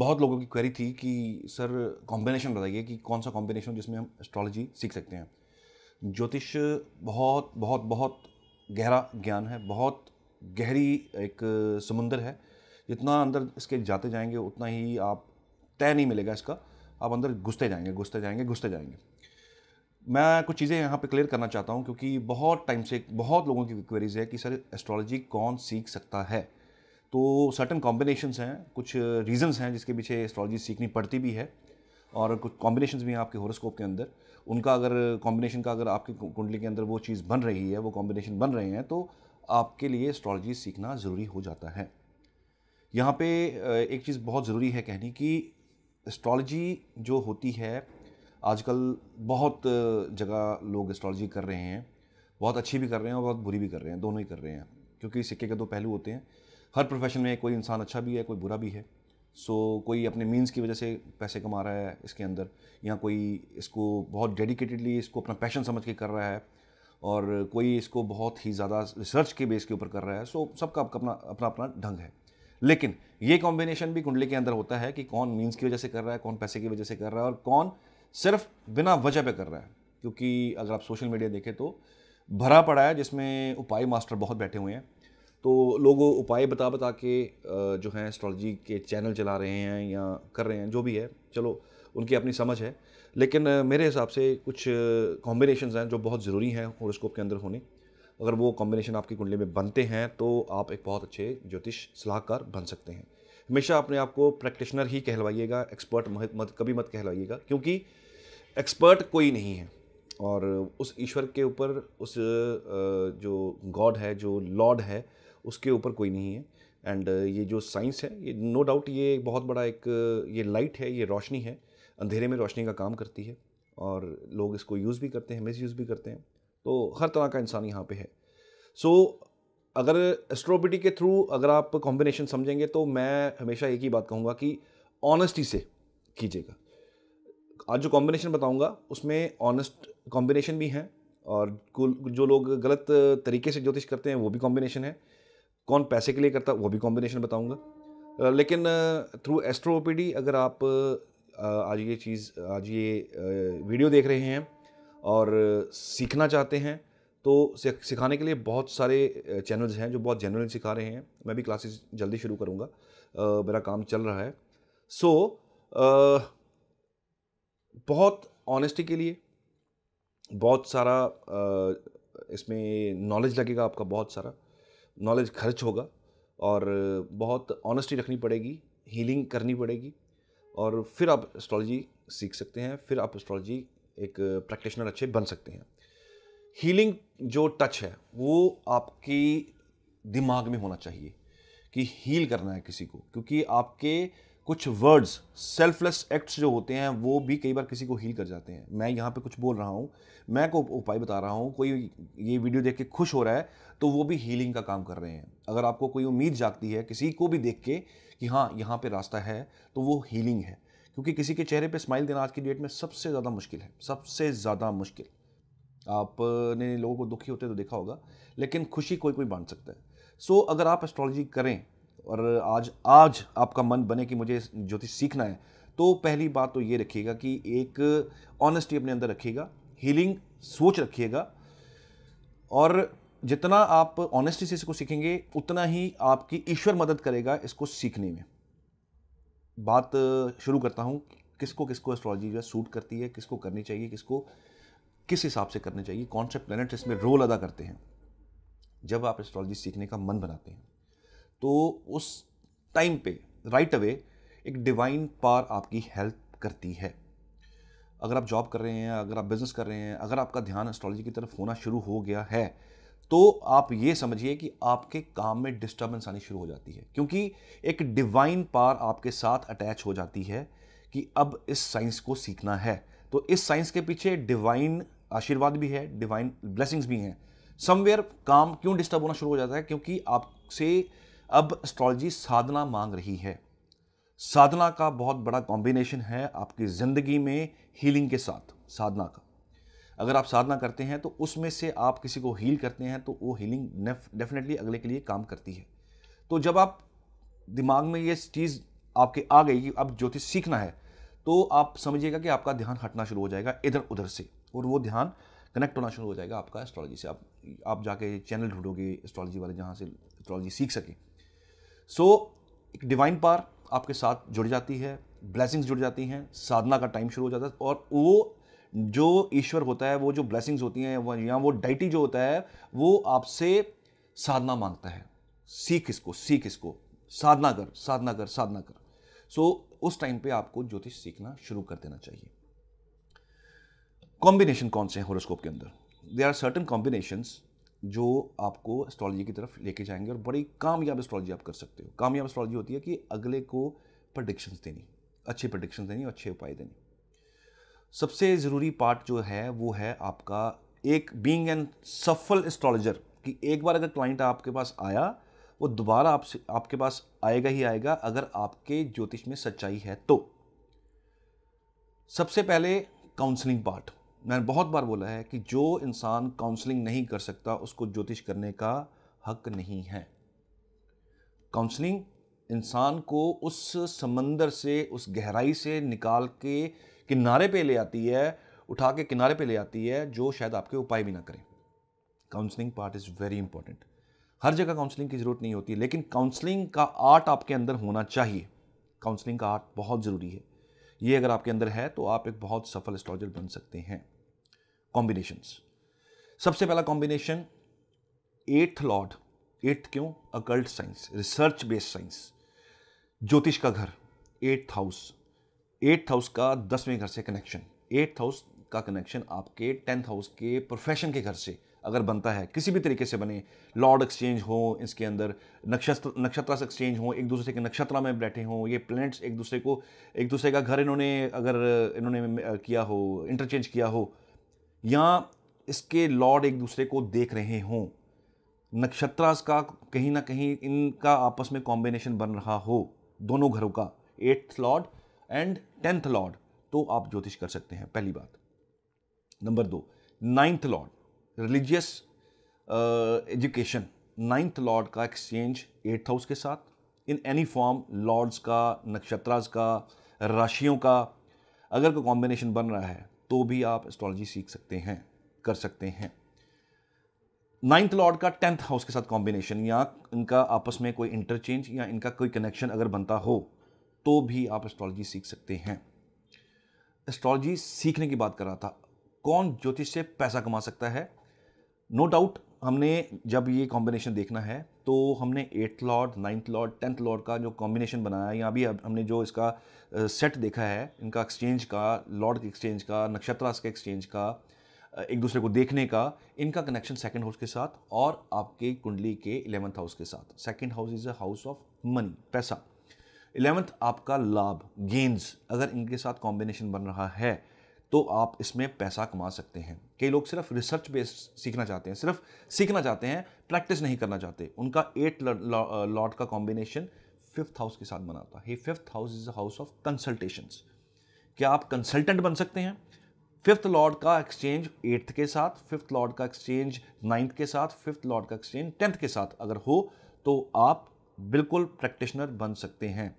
बहुत लोगों की क्वेरी थी कि सर कॉम्बिनेशन बताइए कि कौन सा कॉम्बिनेशन जिसमें हम एस्ट्रोलॉजी सीख सकते हैं। ज्योतिष बहुत बहुत बहुत गहरा ज्ञान है, बहुत गहरी एक समुंदर है। जितना अंदर इसके जाते जाएंगे उतना ही आप तय नहीं मिलेगा इसका, आप अंदर घुसते जाएंगे। मैं कुछ चीज़ें यहाँ पे क्लियर करना चाहता हूँ क्योंकि बहुत टाइम से बहुत लोगों की क्वेरीज है कि सर एस्ट्रोलॉजी कौन सीख सकता है। तो सर्टेन कॉम्बिनेशंस हैं, कुछ रीजंस हैं जिसके पीछे एस्ट्रोलॉजी सीखनी पड़ती भी है, और कुछ कॉम्बिनेशंस भी हैं आपके होरोस्कोप के अंदर। उनका अगर कॉम्बिनेशन का अगर आपकी कुंडली के अंदर वो चीज़ बन रही है, वो कॉम्बिनेशन बन रहे हैं, तो आपके लिए एस्ट्रोलॉजी सीखना ज़रूरी हो जाता है। यहाँ पे एक चीज़ बहुत ज़रूरी है कहनी कि एस्ट्रोलॉजी जो होती है आजकल बहुत जगह लोग एस्ट्रोलॉजी कर रहे हैं, बहुत अच्छी भी कर रहे हैं और बहुत बुरी भी कर रहे हैं, दोनों ही कर रहे हैं क्योंकि सिक्के के दो पहलू होते हैं। हर प्रोफेशन में कोई इंसान अच्छा भी है, कोई बुरा भी है। सो कोई अपने मीन्स की वजह से पैसे कमा रहा है इसके अंदर, या कोई इसको बहुत डेडिकेटेडली इसको अपना पैशन समझ के कर रहा है, और कोई इसको बहुत ही ज़्यादा रिसर्च के बेस के ऊपर कर रहा है। सो सबका अपना अपना अपना ढंग है, लेकिन ये कॉम्बिनेशन भी कुंडली के अंदर होता है कि कौन मीन्स की वजह से कर रहा है, कौन पैसे की वजह से कर रहा है, और कौन सिर्फ बिना वजह पे कर रहा है। क्योंकि अगर आप सोशल मीडिया देखें तो भरा पड़ा है जिसमें उपाय मास्टर बहुत बैठे हुए हैं, तो लोग उपाय बता बता के जो हैं एस्ट्रोलॉजी के चैनल चला रहे हैं या कर रहे हैं, जो भी है। चलो उनकी अपनी समझ है, लेकिन मेरे हिसाब से कुछ कॉम्बिनेशंस हैं जो बहुत ज़रूरी हैं होरोस्कोप के अंदर होने। अगर वो कॉम्बिनेशन आपकी कुंडली में बनते हैं तो आप एक बहुत अच्छे ज्योतिष सलाहकार बन सकते हैं। हमेशा अपने आप को प्रैक्टिशनर ही कहलवाइएगा, एक्सपर्ट कभी मत कहलवाइएगा, क्योंकि एक्सपर्ट कोई नहीं है। और उस ईश्वर के ऊपर, उस जो गॉड है, जो लॉर्ड है, उसके ऊपर कोई नहीं है। एंड ये जो साइंस है, ये नो डाउट ये बहुत बड़ा एक ये लाइट है, ये रोशनी है, अंधेरे में रोशनी का काम करती है, और लोग इसको यूज़ भी करते हैं, मिसयूज़ भी करते हैं। तो हर तरह का इंसान यहाँ पे है। सो अगर एस्ट्रो ओपीडी के थ्रू अगर आप कॉम्बिनेशन समझेंगे तो मैं हमेशा एक ही बात कहूँगा कि ऑनेस्टी से कीजिएगा। आज जो कॉम्बिनेशन बताऊंगा उसमें ऑनेस्ट कॉम्बिनेशन भी हैं, और जो लोग गलत तरीके से ज्योतिष करते हैं वो भी कॉम्बिनेशन है, कौन पैसे के लिए करता वो भी कॉम्बिनेशन बताऊंगा। लेकिन थ्रू एस्ट्रो ओपीडी अगर आप आज ये वीडियो देख रहे हैं और सीखना चाहते हैं तो सिखाने के लिए बहुत सारे चैनल्स हैं जो बहुत जेन्युइन सिखा रहे हैं। मैं भी क्लासेस जल्दी शुरू करूँगा, मेरा काम चल रहा है। सो बहुत ऑनेस्टी के लिए बहुत सारा इसमें नॉलेज लगेगा, आपका बहुत सारा नॉलेज खर्च होगा, और बहुत ऑनेस्टी रखनी पड़ेगी, हीलिंग करनी पड़ेगी, और फिर आप एस्ट्रोलॉजी सीख सकते हैं, फिर आप एस्ट्रोलॉजी एक प्रैक्टिशनर अच्छे बन सकते हैं। हीलिंग जो टच है वो आपकी दिमाग में होना चाहिए कि हील करना है किसी को, क्योंकि आपके कुछ वर्ड्स, सेल्फलेस एक्ट्स जो होते हैं वो भी कई बार किसी को हील कर जाते हैं। मैं यहाँ पे कुछ बोल रहा हूँ, मैं को उपाय बता रहा हूँ, कोई ये वीडियो देख के खुश हो रहा है तो वो भी हीलिंग का काम कर रहे हैं। अगर आपको कोई उम्मीद जागती है किसी को भी देख के कि हाँ यहाँ पे रास्ता है, तो वो हीलिंग है। क्योंकि किसी के चेहरे पर स्माइल देना आज की डेट में सबसे ज़्यादा मुश्किल है, सबसे ज़्यादा मुश्किल। आपने लोगों को दुखी होते तो देखा होगा, लेकिन खुशी कोई कोई बांट सकता है। सो अगर आप एस्ट्रोलॉजी करें और आज आपका मन बने कि मुझे ज्योतिष सीखना है, तो पहली बात तो ये रखिएगा कि एक ऑनेस्टी अपने अंदर रखिएगा, हीलिंग सोच रखिएगा, और जितना आप ऑनेस्टी से इसको सीखेंगे उतना ही आपकी ईश्वर मदद करेगा इसको सीखने में। बात शुरू करता हूँ किसको किसको एस्ट्रोलॉजी जो है सूट करती है, किसको करनी चाहिए, किसको किस हिसाब से करनी चाहिए, कौन से प्लैनेट्स इसमें रोल अदा करते हैं। जब आप एस्ट्रोलॉजी सीखने का मन बनाते हैं तो उस टाइम पे राइट अवे एक डिवाइन पावर आपकी हेल्प करती है। अगर आप जॉब कर रहे हैं, अगर आप बिजनेस कर रहे हैं, अगर आपका ध्यान एस्ट्रोलॉजी की तरफ होना शुरू हो गया है, तो आप ये समझिए कि आपके काम में डिस्टर्बेंस आनी शुरू हो जाती है, क्योंकि एक डिवाइन पावर आपके साथ अटैच हो जाती है कि अब इस साइंस को सीखना है। तो इस साइंस के पीछे डिवाइन आशीर्वाद भी है, डिवाइन ब्लेसिंग्स भी हैं। समवेयर काम क्यों डिस्टर्ब होना शुरू हो जाता है, क्योंकि आपसे अब एस्ट्रोलॉजी साधना मांग रही है। साधना का बहुत बड़ा कॉम्बिनेशन है आपकी ज़िंदगी में हीलिंग के साथ। साधना का अगर आप साधना करते हैं तो उसमें से आप किसी को हील करते हैं, तो वो हीलिंग डेफिनेटली अगले के लिए काम करती है। तो जब आप दिमाग में ये चीज़ आपके आ गई कि अब ज्योतिष सीखना है, तो आप समझिएगा कि आपका ध्यान हटना शुरू हो जाएगा इधर उधर से, और वो ध्यान कनेक्ट होना शुरू हो जाएगा आपका एस्ट्रोलॉजी से। आप जाके चैनल ढूंढोगे एस्ट्रोलॉजी वाले जहाँ से एस्ट्रोलॉजी सीख सकें। सो एक डिवाइन पावर आपके साथ जुड़ जाती है, ब्लेसिंग्स जुड़ जाती हैं, साधना का टाइम शुरू हो जाता है, और वो जो ईश्वर होता है, वो जो ब्लेसिंग्स होती हैं, वो या वो डाइटी जो होता है, वो आपसे साधना मांगता है, सीख इसको, सीख इसको, साधना कर, साधना कर, साधना कर। सो उस टाइम पे आपको ज्योतिष सीखना शुरू कर देना चाहिए। कॉम्बिनेशन कौन से हैं होरोस्कोप के अंदर? देयर आर सर्टेन कॉम्बिनेशंस जो आपको एस्ट्रोलॉजी की तरफ लेके जाएंगे और बड़ी कामयाब एस्ट्रोलॉजी आप कर सकते हो। कामयाब एस्ट्रोलॉजी होती है कि अगले को प्रेडिक्शंस देनी, अच्छे प्रेडिक्शंस देनी, अच्छे उपाय देनी। सबसे ज़रूरी पार्ट जो है वो है आपका एक बीइंग एन सफल एस्ट्रोलॉजर, कि एक बार अगर क्लाइंट आपके पास आया वो दोबारा आपसे आपके पास आएगा ही आएगा, अगर आपके ज्योतिष में सच्चाई है तो। सबसे पहले काउंसलिंग पार्ट, मैंने बहुत बार बोला है कि जो इंसान काउंसलिंग नहीं कर सकता उसको ज्योतिष करने का हक नहीं है। काउंसलिंग इंसान को उस समंदर से, उस गहराई से निकाल के किनारे पे ले आती है, उठा के किनारे पे ले आती है, जो शायद आपके उपाय भी ना करें। Counselling part is very important. हर जगह काउंसलिंग की ज़रूरत नहीं होती, लेकिन काउंसलिंग का आर्ट आपके अंदर होना चाहिए। काउंसलिंग का आर्ट बहुत ज़रूरी है, ये अगर आपके अंदर है तो आप एक बहुत सफल एस्ट्रोलॉजर बन सकते हैं। कॉम्बिनेशंस, सबसे पहला कॉम्बिनेशन 8th लॉर्ड। 8 क्यों? Occult science, research based science, ज्योतिष का घर 8th हाउस। 8th हाउस का 10वें घर से कनेक्शन, 8th हाउस का कनेक्शन आपके 10th हाउस के प्रोफेशन के घर से अगर बनता है, किसी भी तरीके से बने, लॉर्ड एक्सचेंज हो, इसके अंदर नक्षत्र से एक्सचेंज हो, एक दूसरे के नक्षत्र में बैठे हों, ये प्लैनेट्स एक दूसरे को, एक दूसरे का घर इन्होंने अगर इन्होंने किया हो, इंटरचेंज किया हो, या इसके लॉर्ड एक दूसरे को देख रहे हों, नक्षत्रास का कहीं ना कहीं इनका आपस में कॉम्बिनेशन बन रहा हो दोनों घरों का, 8th Lord and 10th Lord, तो आप ज्योतिष कर सकते हैं, पहली बात। Number 2, 9th lord, religious education. 9th lord का एक्सचेंज 8th हाउस के साथ, इन एनी फॉर्म, लॉर्ड्स का, नक्षत्रास का, राशियों का अगर कोई कॉम्बिनेशन बन रहा है तो भी आप एस्ट्रोलॉजी सीख सकते हैं, कर सकते हैं। 9th लॉर्ड का 10th हाउस के साथ कॉम्बिनेशन, या इनका आपस में कोई इंटरचेंज या इनका कोई कनेक्शन अगर बनता हो तो भी आप एस्ट्रोलॉजी सीख सकते हैं। एस्ट्रोलॉजी सीखने की बात कर रहा था, कौन ज्योतिष से पैसा कमा सकता है? नो डाउट, हमने जब ये कॉम्बिनेशन देखना है तो हमने 8th Lord, 9th Lord, 10th Lord का जो कॉम्बिनेशन बनाया है, या अभी हमने जो इसका सेट देखा है, इनका एक्सचेंज का, लॉर्ड के एक्सचेंज का, नक्षत्रास के एक्सचेंज का, एक दूसरे को देखने का, इनका कनेक्शन 2nd हाउस के साथ और आपके कुंडली के 11th हाउस के साथ। 2nd house is a house of money, पैसा। 11th आपका लाभ, गेंस, अगर इनके साथ कॉम्बिनेशन बन रहा है तो आप इसमें पैसा कमा सकते हैं। कई लोग सिर्फ रिसर्च बेस्ड सीखना चाहते हैं, सिर्फ सीखना चाहते हैं, प्रैक्टिस नहीं करना चाहते। उनका 8th लॉर्ड का कॉम्बिनेशन 5th हाउस के साथ बनाता है। 5th house is a house of consultations, क्या आप कंसल्टेंट बन सकते हैं? 5th लॉर्ड का एक्सचेंज 8th के साथ, 5th लॉर्ड का एक्सचेंज 9th के साथ, 5th लॉर्ड का एक्सचेंज 10th के साथ अगर हो तो आप बिल्कुल प्रैक्टिशनर बन सकते हैं,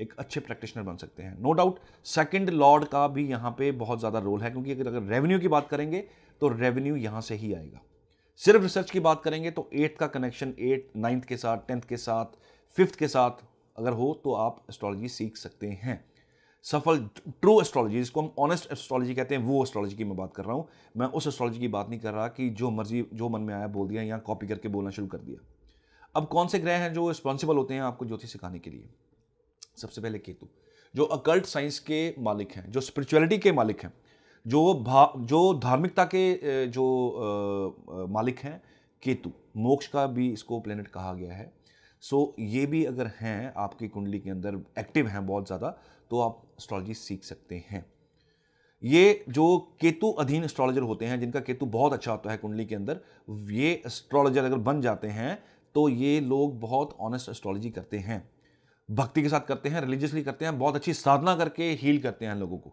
एक अच्छे प्रैक्टिशनर बन सकते हैं। नो डाउट 2nd लॉर्ड का भी यहाँ पे बहुत ज़्यादा रोल है, क्योंकि अगर रेवेन्यू की बात करेंगे तो रेवेन्यू यहाँ से ही आएगा। सिर्फ रिसर्च की बात करेंगे तो 8th का कनेक्शन 9th के साथ, 10th के साथ, 5th के साथ अगर हो तो आप एस्ट्रोलॉजी सीख सकते हैं। सफल ट्रू एस्ट्रोलॉजी, जिसको हम ऑनेस्ट एस्ट्रोलॉजी कहते हैं, वो एस्ट्रोलॉजी की मैं बात कर रहा हूँ। मैं उस एस्ट्रोलॉजी की बात नहीं कर रहा कि जो मर्जी, जो मन में आया बोल दिया या कॉपी करके बोलना शुरू कर दिया। अब कौन से ग्रह हैं जो रिस्पॉन्सिबल होते हैं आपको ज्योतिष सिखाने के लिए? सबसे पहले केतु, जो अकल्ट साइंस के मालिक हैं, जो स्पिरिचुअलिटी के मालिक हैं, जो धार्मिकता के जो मालिक हैं, केतु। मोक्ष का भी इसको प्लेनेट कहा गया है। सो ये भी अगर हैं आपकी कुंडली के अंदर, एक्टिव हैं बहुत ज़्यादा, तो आप एस्ट्रोलॉजी सीख सकते हैं। ये जो केतु अधीन एस्ट्रोलॉजर होते हैं, जिनका केतु बहुत अच्छा होता है कुंडली के अंदर, ये एस्ट्रोलॉजर अगर बन जाते हैं तो ये लोग बहुत ऑनेस्ट एस्ट्रोलॉजी करते हैं, भक्ति के साथ करते हैं, रिलीजियसली करते हैं, बहुत अच्छी साधना करके हील करते हैं लोगों को।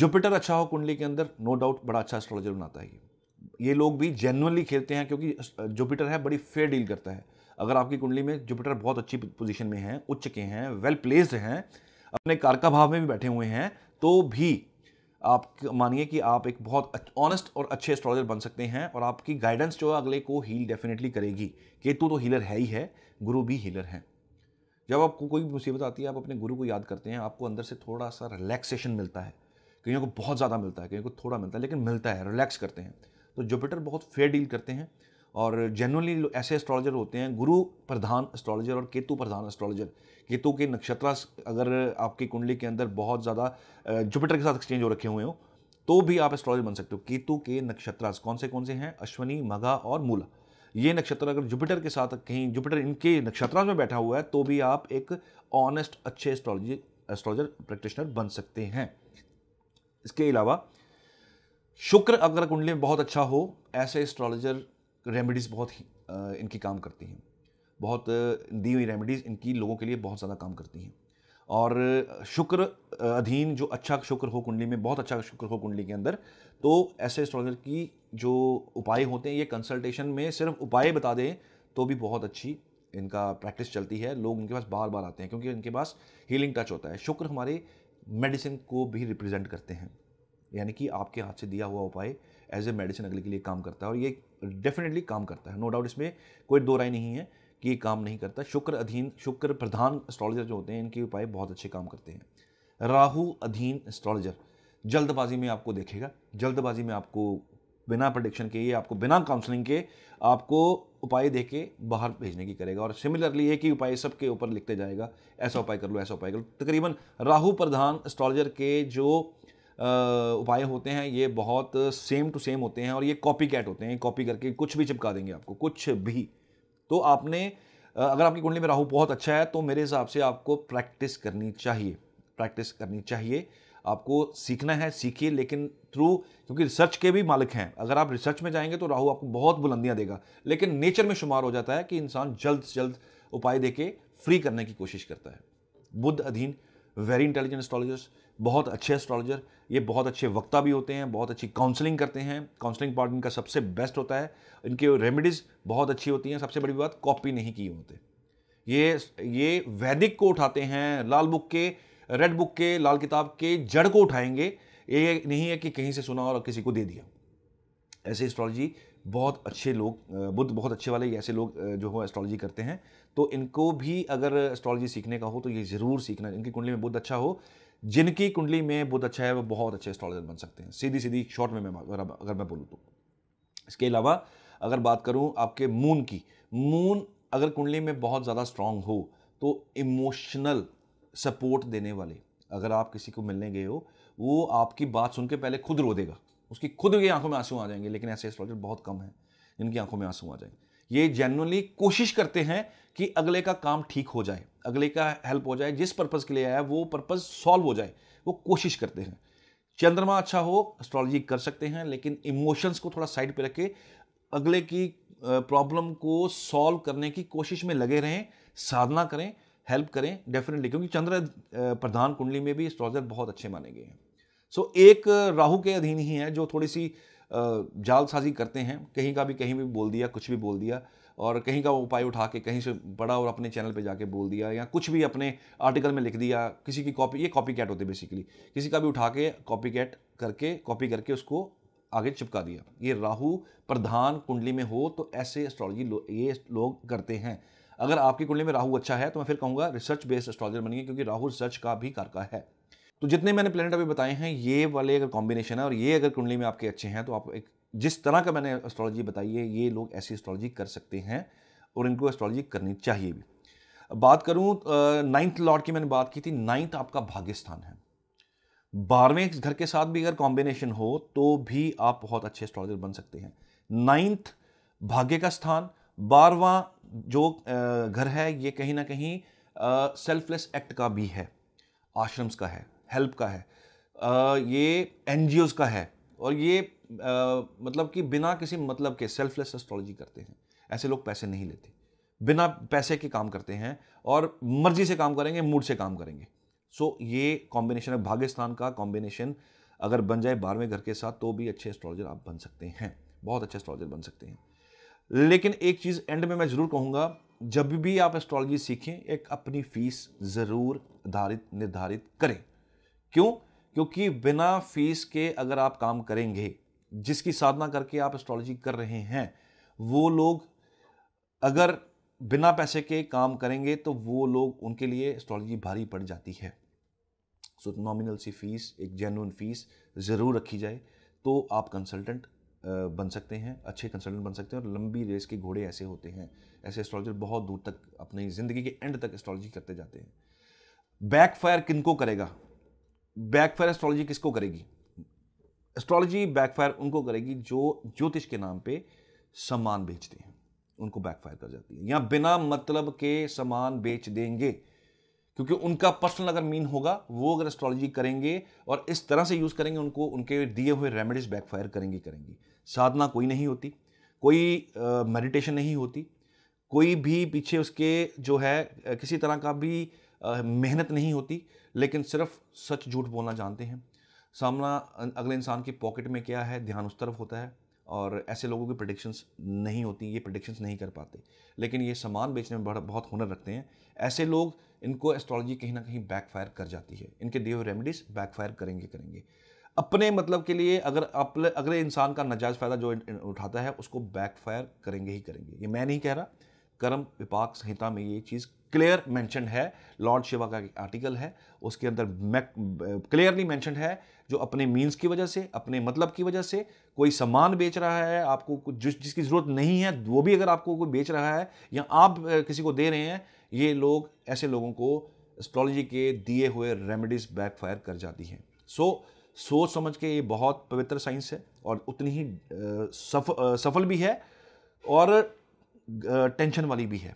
जुपिटर अच्छा हो कुंडली के अंदर, नो डाउट बड़ा अच्छा एस्ट्रोलॉजर बनाता है। ये लोग भी जेन्युइनली खेलते हैं, क्योंकि जुपिटर है, बड़ी फेयर डील करता है। अगर आपकी कुंडली में जुपिटर बहुत अच्छी पोजीशन में है, उच्च के हैं, वेल प्लेस्ड हैं, अपने कारका भाव में भी बैठे हुए हैं, तो भी आप मानिए कि आप एक बहुत ऑनेस्ट और अच्छे एस्ट्रोलॉजर बन सकते हैं और आपकी गाइडेंस जो अगले को हील डेफिनेटली करेगी। केतु तो हीलर है ही है, गुरु भी हीलर हैं। जब आपको कोई मुसीबत आती है आप अपने गुरु को याद करते हैं, आपको अंदर से थोड़ा सा रिलैक्सेशन मिलता है। कहीं को बहुत ज़्यादा मिलता है, कहीं को थोड़ा मिलता है, लेकिन मिलता है, रिलैक्स करते हैं। तो जुपिटर बहुत फेयर डील करते हैं और जनरली ऐसे एस्ट्रोलॉजर होते हैं गुरु प्रधान एस्ट्रोलॉजर और केतु प्रधान एस्ट्रोलॉजर। केतु के नक्षत्र अगर आपकी कुंडली के अंदर बहुत ज़्यादा जुपिटर के साथ एक्सचेंज हो रखे हुए हो तो भी आप एस्ट्रोलॉजर बन सकते हो। केतु के नक्षत्र कौन से हैं? अश्वनी, मघा और मूला। ये नक्षत्र अगर जुपिटर के साथ कहीं जुपिटर इनके नक्षत्र में बैठा हुआ है तो भी आप एक ऑनेस्ट अच्छे एस्ट्रोलॉजर प्रैक्टिशनर बन सकते हैं। इसके अलावा शुक्र अगर कुंडली में बहुत अच्छा हो, ऐसे एस्ट्रोलॉजर रेमेडीज़ बहुत ही इनकी काम करती हैं, बहुत दी हुई रेमेडीज़ इनकी लोगों के लिए बहुत ज़्यादा काम करती हैं। और शुक्र अधीन जो अच्छा शुक्र हो कुंडली में, बहुत अच्छा शुक्र हो कुंडली के अंदर, तो ऐसे एस्ट्रोलॉजर की जो उपाय होते हैं ये कंसल्टेशन में सिर्फ उपाय बता दें तो भी बहुत अच्छी इनका प्रैक्टिस चलती है। लोग इनके पास बार बार आते हैं क्योंकि इनके पास हीलिंग टच होता है। शुक्र हमारे मेडिसिन को भी रिप्रेजेंट करते हैं, यानी कि आपके हाथ से दिया हुआ उपाय एज ए मेडिसिन अगले के लिए काम करता है और ये डेफिनेटली काम करता है। नो डाउट, इसमें कोई दो राय नहीं है कि ये काम नहीं करता। शुक्र अधीन, शुक्र प्रधान एस्ट्रोलॉजर जो होते हैं इनके उपाय बहुत अच्छे काम करते हैं। राहु अधीन एस्ट्रोलॉजर जल्दबाजी में आपको देखेगा, जल्दबाजी में आपको बिना प्रेडिक्शन के, ये आपको बिना काउंसलिंग के आपको उपाय दे के बाहर भेजने की करेगा। और सिमिलरली एक ही उपाय सबके ऊपर लिखते जाएगा, ऐसा उपाय कर लो, ऐसा उपाय कर लो। तकरीबन राहु प्रधान एस्ट्रोलॉजर के जो उपाय होते हैं ये बहुत सेम टू सेम होते हैं और ये कॉपी कैट होते हैं। कॉपी करके कुछ भी चिपका देंगे आपको, कुछ भी। तो आपने अगर आपकी कुंडली में राहु बहुत अच्छा है तो मेरे हिसाब से आपको प्रैक्टिस करनी चाहिए, प्रैक्टिस करनी चाहिए। आपको सीखना है, सीखिए, लेकिन थ्रू, क्योंकि रिसर्च के भी मालिक हैं। अगर आप रिसर्च में जाएंगे तो राहु आपको बहुत बुलंदियाँ देगा, लेकिन नेचर में शुमार हो जाता है कि इंसान जल्द से जल्द उपाय दे के फ्री करने की कोशिश करता है। बुध अधीन वेरी इंटेलिजेंट एस्ट्रोलॉजर्स, बहुत अच्छे एस्ट्रोलॉजर, ये बहुत अच्छे वक्ता भी होते हैं, बहुत अच्छी काउंसलिंग करते हैं। काउंसलिंग पार्ट इनका सबसे बेस्ट होता है, इनके रेमेडीज़ बहुत अच्छी होती हैं। सबसे बड़ी बात, कॉपी नहीं किए होते। ये वैदिक को उठाते हैं, लाल बुक के, रेड बुक के, लाल किताब के जड़ को उठाएंगे। ये नहीं है कि कहीं से सुना और किसी को दे दिया। ऐसे एस्ट्रोलॉजी बहुत अच्छे लोग, बुद्ध बहुत अच्छे वाले ऐसे लोग जो हो एस्ट्रोलॉजी करते हैं, तो इनको भी अगर एस्ट्रोलॉजी सीखने का हो तो ये ज़रूर सीखना। इनकी कुंडली में बुद्ध अच्छा हो, जिनकी कुंडली में बुद्ध अच्छा है वो बहुत अच्छे एस्ट्रोलॉजर बन सकते हैं। सीधी सीधी शॉर्ट में अगर मैं बोलूँ तो। इसके अलावा अगर बात करूँ आपके मून की, मून अगर कुंडली में बहुत ज़्यादा स्ट्रांग हो तो इमोशनल सपोर्ट देने वाले, अगर आप किसी को मिलने गए हो वो आपकी बात सुन के पहले खुद रो देगा, उसकी खुद की आंखों में आंसू आ जाएंगे। लेकिन ऐसे एस्ट्रोलॉजर बहुत कम हैं जिनकी आंखों में आंसू आ जाएंगे। ये जनरली कोशिश करते हैं कि अगले का काम ठीक हो जाए, अगले का हेल्प हो जाए, जिस पर्पज़ के लिए आया वो पर्पज़ सॉल्व हो जाए, वो कोशिश करते हैं। चंद्रमा अच्छा हो एस्ट्रोलॉजी कर सकते हैं, लेकिन इमोशंस को थोड़ा साइड पे रख के अगले की प्रॉब्लम को सॉल्व करने की कोशिश में लगे रहें, साधना करें, हेल्प करें डेफिनेटली, क्योंकि चंद्र प्रधान कुंडली में भी एस्ट्रोलॉजर बहुत अच्छे माने गए हैं। सो एक राहु के अधीन ही है जो थोड़ी सी जालसाजी करते हैं, कहीं का भी कहीं भी बोल दिया, कुछ भी बोल दिया, और कहीं का उपाय उठा के कहीं से पढ़ा और अपने चैनल पे जाके बोल दिया, या कुछ भी अपने आर्टिकल में लिख दिया, किसी की कॉपी। ये कॉपी कैट होते बेसिकली, किसी का भी उठा के कॉपी कैट करके कॉपी करके उसको आगे चिपका दिया। ये राहु प्रधान कुंडली में हो तो ऐसे एस्ट्रोलॉजी ये लोग करते हैं। अगर आपकी कुंडली में राहु अच्छा है तो मैं फिर कहूँगा रिसर्च बेस्ड एस्ट्रोलॉजर बनिए, क्योंकि राहु रिसर्च का भी कारक है। तो जितने मैंने प्लेनेट अभी बताए हैं ये वाले अगर कॉम्बिनेशन है और ये अगर कुंडली में आपके अच्छे हैं तो आप एक जिस तरह का मैंने एस्ट्रोलॉजी बताई है ये लोग ऐसी एस्ट्रोलॉजी कर सकते हैं और इनको एस्ट्रोलॉजी करनी चाहिए भी। बात करूं 9th लॉर्ड की, मैंने बात की थी, 9th आपका भाग्यस्थान है। 12वें घर के साथ भी अगर कॉम्बिनेशन हो तो भी आप बहुत अच्छे एस्ट्रोलॉजर बन सकते हैं। 9th भाग्य का स्थान, 12वां जो घर है ये कहीं ना कहीं सेल्फलेस एक्ट का भी है, आश्रम्स का है, हेल्प का है, ये एनजीओज का है, और ये मतलब कि बिना किसी मतलब के सेल्फलेस एस्ट्रोलॉजी करते हैं। ऐसे लोग पैसे नहीं लेते, बिना पैसे के काम करते हैं और मर्जी से काम करेंगे, मूड से काम करेंगे। सो ये कॉम्बिनेशन है, भाग्यस्थान का कॉम्बिनेशन अगर बन जाए 12वें घर के साथ तो भी अच्छे एस्ट्रोलॉजर आप बन सकते हैं, बहुत अच्छे एस्ट्रोलॉजर बन सकते हैं। लेकिन एक चीज़ एंड में मैं ज़रूर कहूँगा, जब भी आप एस्ट्रोलॉजी सीखें एक अपनी फीस ज़रूर निर्धारित करें। क्यों? क्योंकि बिना फीस के अगर आप काम करेंगे, जिसकी साधना करके आप एस्ट्रोलॉजी कर रहे हैं, वो लोग अगर बिना पैसे के काम करेंगे तो वो लोग, उनके लिए एस्ट्रोलॉजी भारी पड़ जाती है। सो नॉमिनल सी फीस, एक जेन्युइन फीस ज़रूर रखी जाए तो आप कंसल्टेंट बन सकते हैं, अच्छे कंसल्टेंट बन सकते हैं। और लंबी रेस के घोड़े ऐसे होते हैं, ऐसे एस्ट्रोलॉजर बहुत दूर तक अपनी ज़िंदगी के एंड तक एस्ट्रोलॉजी करते जाते हैं। बैकफायर किनको करेगा? बैकफायर एस्ट्रोलॉजी किसको करेगी? एस्ट्रोलॉजी बैकफायर उनको करेगी जो ज्योतिष के नाम पे सामान बेचते हैं, उनको बैकफायर कर जाती है, या बिना मतलब के सामान बेच देंगे। क्योंकि उनका पर्सनल अगर मीन होगा, वो अगर एस्ट्रोलॉजी करेंगे और इस तरह से यूज़ करेंगे, उनको उनके दिए हुए रेमेडीज बैकफायर करेंगी। साधना कोई नहीं होती, कोई मेडिटेशन नहीं होती, कोई भी पीछे उसके जो है किसी तरह का भी मेहनत नहीं होती, लेकिन सिर्फ सच झूठ बोलना जानते हैं। सामना अगले इंसान की पॉकेट में क्या है, ध्यान उस तरफ होता है। और ऐसे लोगों की प्रेडिक्शंस नहीं होती, ये प्रेडिक्शंस नहीं कर पाते, लेकिन ये सामान बेचने में बहुत हुनर रखते हैं। ऐसे लोग, इनको एस्ट्रोलॉजी कहीं ना कहीं बैकफायर कर जाती है। इनके दिए हुए रेमेडीज बैकफायर करेंगे। अपने मतलब के लिए अगर अगले इंसान का नाजायज़ फ़ायदा जो उठाता है, उसको बैकफायर करेंगे। ये मैं नहीं कह रहा, कर्म विपाक संहिता में ये चीज़ क्लियर मेंशन है। लॉर्ड शिवा का एक आर्टिकल है, उसके अंदर क्लियरली मेंशन है, जो अपने मीन्स की वजह से, अपने मतलब की वजह से कोई सामान बेच रहा है आपको कुछ जिसकी ज़रूरत नहीं है, वो भी अगर आपको कोई बेच रहा है या आप किसी को दे रहे हैं, ये लोग, ऐसे लोगों को एस्ट्रोलॉजी के दिए हुए रेमेडीज बैकफायर कर जाती हैं। सोच समझ के, ये बहुत पवित्र साइंस है और उतनी ही सफल भी है और टेंशन वाली भी है।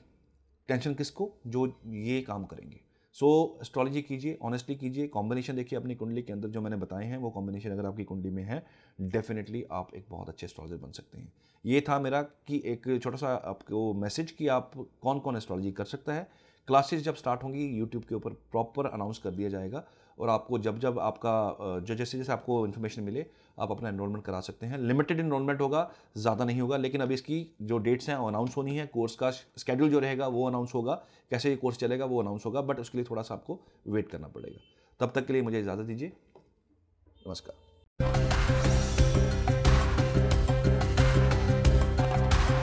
टेंशन किसको? जो ये काम करेंगे। सो एस्ट्रोलॉजी कीजिए, ऑनेस्टली कीजिए, कॉम्बिनेशन देखिए अपनी कुंडली के अंदर जो मैंने बताए हैं, वो कॉम्बिनेशन अगर आपकी कुंडली में है, डेफिनेटली आप एक बहुत अच्छे एस्ट्रोलॉजर बन सकते हैं। ये था मेरा कि एक छोटा सा आपको मैसेज कि आप कौन कौन एस्ट्रोलॉजी कर सकता है। क्लासेस जब स्टार्ट होंगी, यूट्यूब के ऊपर प्रॉपर अनाउंस कर दिया जाएगा और आपको जब आपका जैसे आपको इन्फॉर्मेशन मिले, आप अपना एनरोलमेंट करा सकते हैं। लिमिटेड एनरोलमेंट होगा, ज़्यादा नहीं होगा, लेकिन अब इसकी जो डेट्स हैं वो अनाउंस होनी है। कोर्स का स्केड्यूल जो रहेगा वो अनाउंस होगा, कैसे ये कोर्स चलेगा वो अनाउंस होगा, बट उसके लिए थोड़ा सा आपको वेट करना पड़ेगा। तब तक के लिए मुझे इजाज़त दीजिए, नमस्कार।